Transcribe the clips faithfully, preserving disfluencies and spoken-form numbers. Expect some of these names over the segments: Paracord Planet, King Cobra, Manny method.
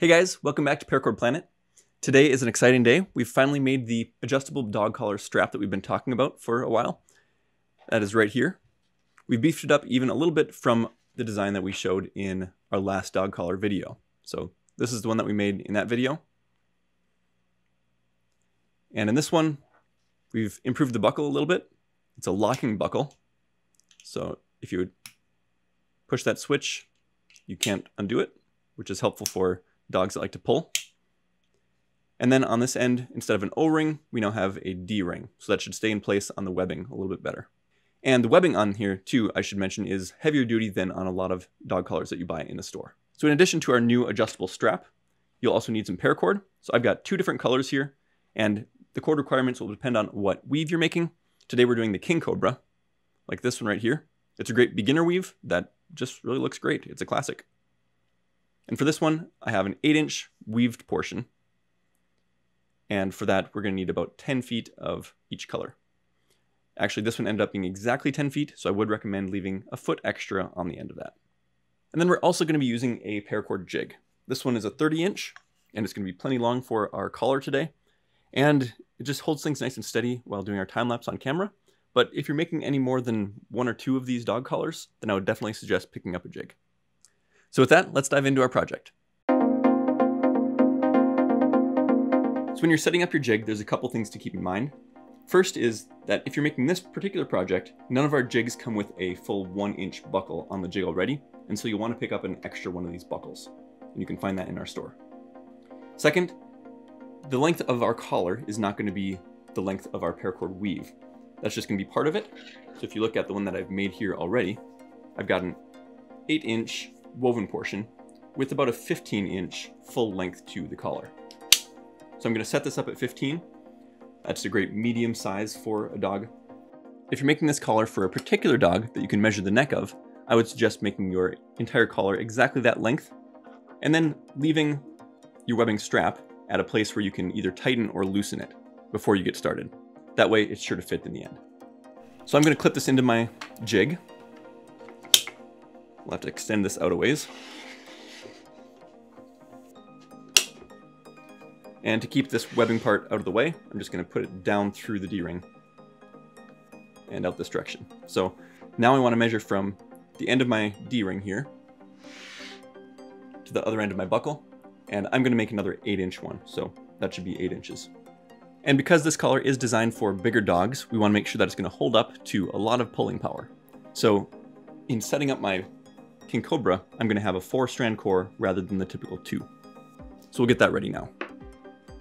Hey guys, welcome back to Paracord Planet. Today is an exciting day. We've finally made the adjustable dog collar strap that we've been talking about for a while. That is right here. We've beefed it up even a little bit from the design that we showed in our last dog collar video. So this is the one that we made in that video. And in this one, we've improved the buckle a little bit. It's a locking buckle. So if you would push that switch, you can't undo it, which is helpful for dogs that like to pull. And then on this end, instead of an O-ring, we now have a D-ring. So that should stay in place on the webbing a little bit better. And the webbing on here too, I should mention, is heavier duty than on a lot of dog collars that you buy in the store. So in addition to our new adjustable strap, you'll also need some paracord. So I've got two different colors here, and the cord requirements will depend on what weave you're making. Today we're doing the King Cobra, like this one right here. It's a great beginner weave that just really looks great. It's a classic. And for this one, I have an eight inch weaved portion. And for that, we're gonna need about ten feet of each color. Actually, this one ended up being exactly ten feet, so I would recommend leaving a foot extra on the end of that. And then we're also gonna be using a paracord jig. This one is a thirty inch, and it's gonna be plenty long for our collar today. And it just holds things nice and steady while doing our time lapse on camera. But if you're making any more than one or two of these dog collars, then I would definitely suggest picking up a jig. So with that, let's dive into our project. So when you're setting up your jig, there's a couple things to keep in mind. First is that if you're making this particular project, none of our jigs come with a full one inch buckle on the jig already. And so you'll want to pick up an extra one of these buckles, and you can find that in our store. Second, the length of our collar is not going to be the length of our paracord weave. That's just going to be part of it. So if you look at the one that I've made here already, I've got an eight inch woven portion with about a fifteen inch full length to the collar. So I'm going to set this up at fifteen. That's a great medium size for a dog. If you're making this collar for a particular dog that you can measure the neck of, I would suggest making your entire collar exactly that length, and then leaving your webbing strap at a place where you can either tighten or loosen it before you get started. That way it's sure to fit in the end. So I'm going to clip this into my jig. We'll have to extend this out a ways. And to keep this webbing part out of the way, I'm just going to put it down through the D-ring and out this direction. So now I want to measure from the end of my D-ring here to the other end of my buckle, and I'm going to make another eight inch one, so that should be eight inches. And because this collar is designed for bigger dogs, we want to make sure that it's going to hold up to a lot of pulling power. So in setting up my King Cobra, I'm going to have a four strand core rather than the typical two. So we'll get that ready now.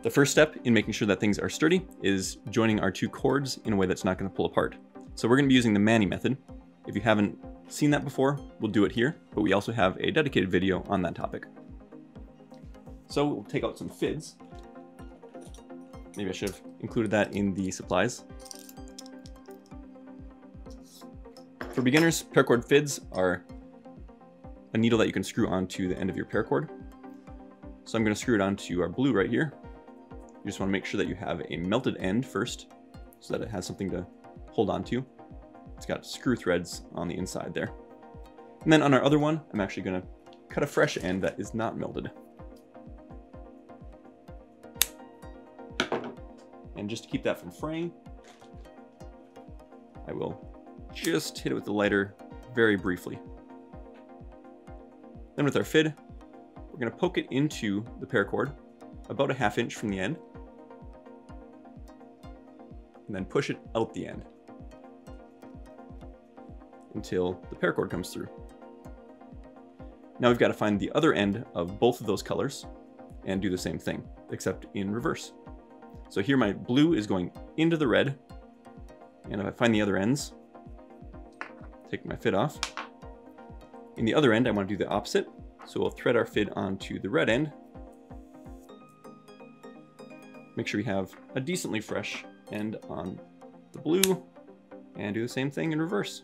The first step in making sure that things are sturdy is joining our two cords in a way that's not going to pull apart. So we're going to be using the Manny method. If you haven't seen that before, we'll do it here, but we also have a dedicated video on that topic. So we'll take out some F I D S. Maybe I should have included that in the supplies. For beginners, paracord F I D S are a needle that you can screw onto the end of your paracord. So I'm going to screw it onto our blue right here. You just want to make sure that you have a melted end first so that it has something to hold onto. It's got screw threads on the inside there. And then on our other one, I'm actually going to cut a fresh end that is not melted. And just to keep that from fraying, I will just hit it with the lighter very briefly. Then with our F I D, we're going to poke it into the paracord about a half inch from the end, and then push it out the end until the paracord comes through. Now we've got to find the other end of both of those colors and do the same thing, except in reverse. So here my blue is going into the red, and if I find the other ends, take my F I D off. In the other end, I want to do the opposite. So we'll thread our F I D onto the red end. Make sure we have a decently fresh end on the blue, and do the same thing in reverse.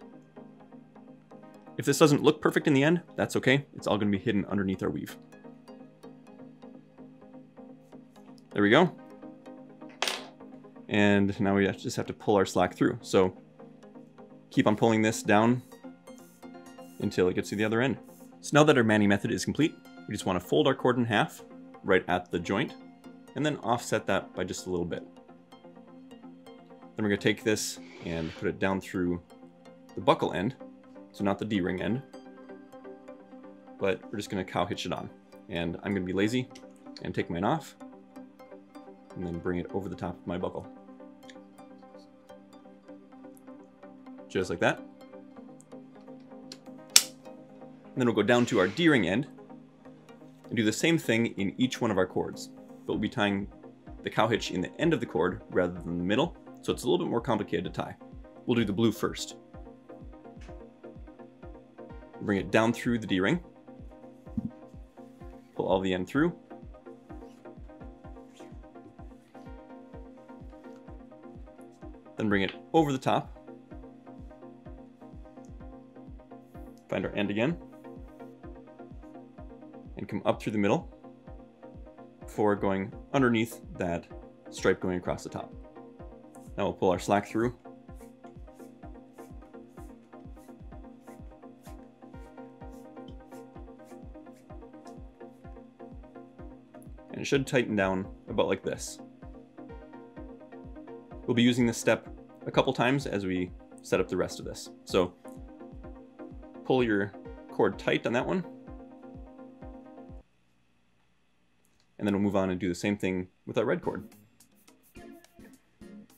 If this doesn't look perfect in the end, that's okay. It's all going to be hidden underneath our weave. There we go. And now we just have to pull our slack through. So keep on pulling this down until it gets to the other end. So now that our Manny method is complete, we just want to fold our cord in half right at the joint, and then offset that by just a little bit. Then we're going to take this and put it down through the buckle end, so not the D-ring end, but we're just going to cow hitch it on. And I'm going to be lazy and take mine off, and then bring it over the top of my buckle. Just like that. And then we'll go down to our D-ring end and do the same thing in each one of our cords, but we'll be tying the cow hitch in the end of the cord rather than the middle, so it's a little bit more complicated to tie. We'll do the blue first. Bring it down through the D-ring, pull all the end through, then bring it over the top, find our end again, and come up through the middle before going underneath that stripe going across the top. Now we'll pull our slack through, and it should tighten down about like this. We'll be using this step a couple times as we set up the rest of this. So pull your cord tight on that one, and then we'll move on and do the same thing with our red cord.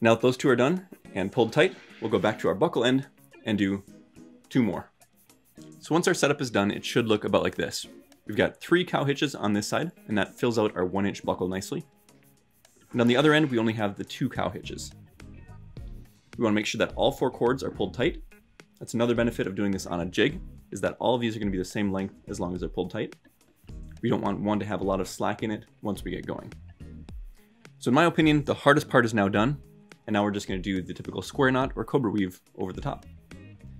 Now that those two are done and pulled tight, we'll go back to our buckle end and do two more. So once our setup is done, it should look about like this. We've got three cow hitches on this side, and that fills out our one inch buckle nicely. And on the other end, we only have the two cow hitches. We want to make sure that all four cords are pulled tight. That's another benefit of doing this on a jig, is that all of these are going to be the same length as long as they're pulled tight. We don't want one to have a lot of slack in it once we get going. So in my opinion, the hardest part is now done, and now we're just going to do the typical square knot or cobra weave over the top.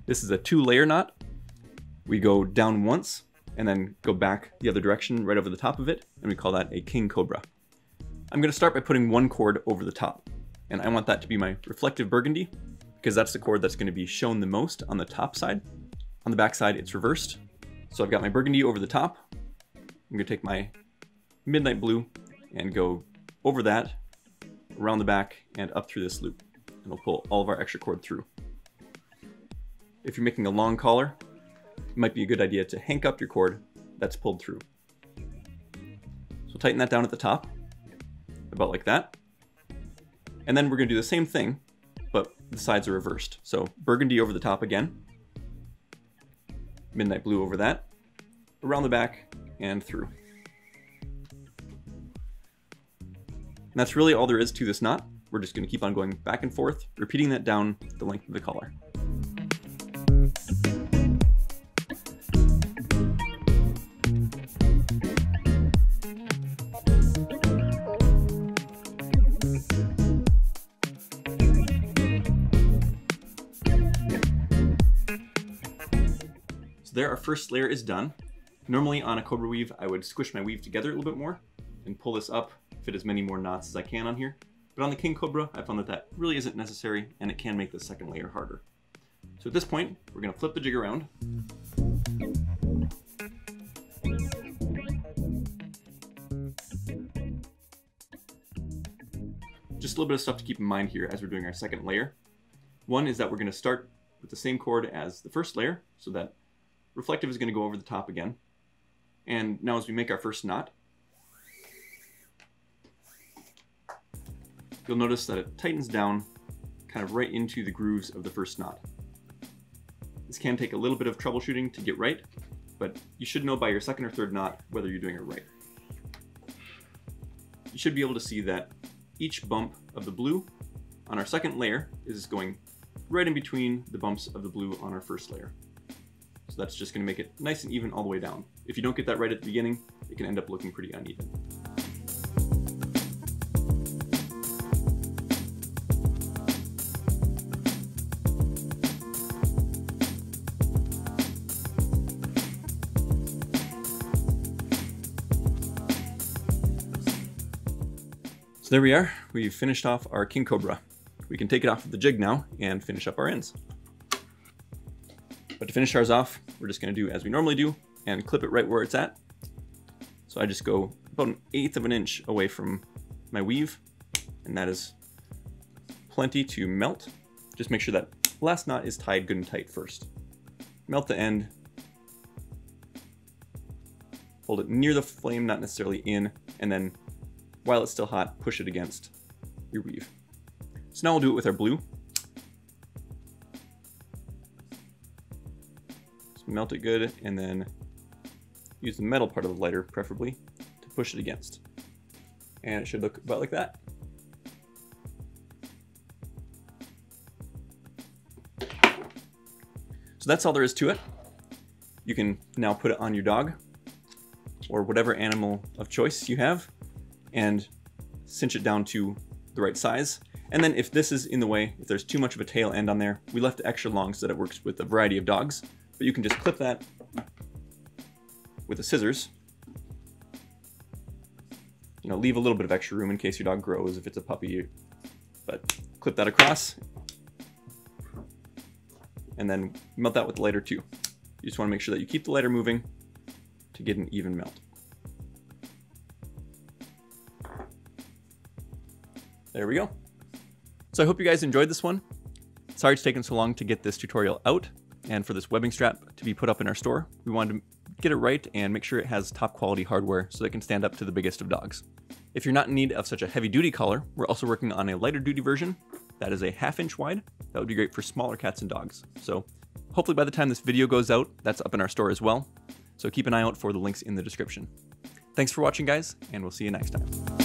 This is a two-layer knot. We go down once and then go back the other direction right over the top of it, and we call that a King Cobra. I'm going to start by putting one cord over the top, and I want that to be my reflective burgundy, because that's the cord that's going to be shown the most on the top side. On the back side, it's reversed. So I've got my burgundy over the top. I'm going to take my midnight blue and go over that, around the back, and up through this loop. And we'll pull all of our extra cord through. If you're making a long collar, it might be a good idea to hank up your cord that's pulled through. So tighten that down at the top, about like that. And then we're going to do the same thing, but the sides are reversed. So burgundy over the top again, midnight blue over that, around the back, and through. And that's really all there is to this knot. We're just going to keep on going back and forth, repeating that down the length of the collar. So there, our first layer is done. Normally on a cobra weave, I would squish my weave together a little bit more and pull this up, fit as many more knots as I can on here. But on the King Cobra, I found that that really isn't necessary, and it can make the second layer harder. So at this point, we're going to flip the jig around. Just a little bit of stuff to keep in mind here as we're doing our second layer. One is that we're going to start with the same cord as the first layer, so that reflective is going to go over the top again. And now as we make our first knot, you'll notice that it tightens down kind of right into the grooves of the first knot. This can take a little bit of troubleshooting to get right, but you should know by your second or third knot whether you're doing it right. You should be able to see that each bump of the blue on our second layer is going right in between the bumps of the blue on our first layer. So that's just going to make it nice and even all the way down. If you don't get that right at the beginning, it can end up looking pretty uneven. So there we are, we've finished off our King Cobra. We can take it off of the jig now and finish up our ends. But to finish ours off, we're just going to do as we normally do and clip it right where it's at. So I just go about an eighth of an inch away from my weave, and that is plenty to melt. Just make sure that last knot is tied good and tight first. Melt the end, hold it near the flame, not necessarily in, and then while it's still hot, push it against your weave. So now we'll do it with our blue. So melt it good and then use the metal part of the lighter, preferably, to push it against. And it should look about like that. So that's all there is to it. You can now put it on your dog or whatever animal of choice you have and cinch it down to the right size. And then if this is in the way, if there's too much of a tail end on there, we left it extra long so that it works with a variety of dogs, but you can just clip that with the scissors. You know, leave a little bit of extra room in case your dog grows, if it's a puppy, but clip that across. And then melt that with the lighter too. You just want to make sure that you keep the lighter moving to get an even melt. There we go. So I hope you guys enjoyed this one. Sorry it's taken so long to get this tutorial out and for this webbing strap to be put up in our store. We wanted to get it right and make sure it has top quality hardware so that it can stand up to the biggest of dogs. If you're not in need of such a heavy duty collar, we're also working on a lighter duty version. That is a half inch wide. That would be great for smaller cats and dogs. So hopefully by the time this video goes out, that's up in our store as well. So keep an eye out for the links in the description. Thanks for watching, guys, and we'll see you next time.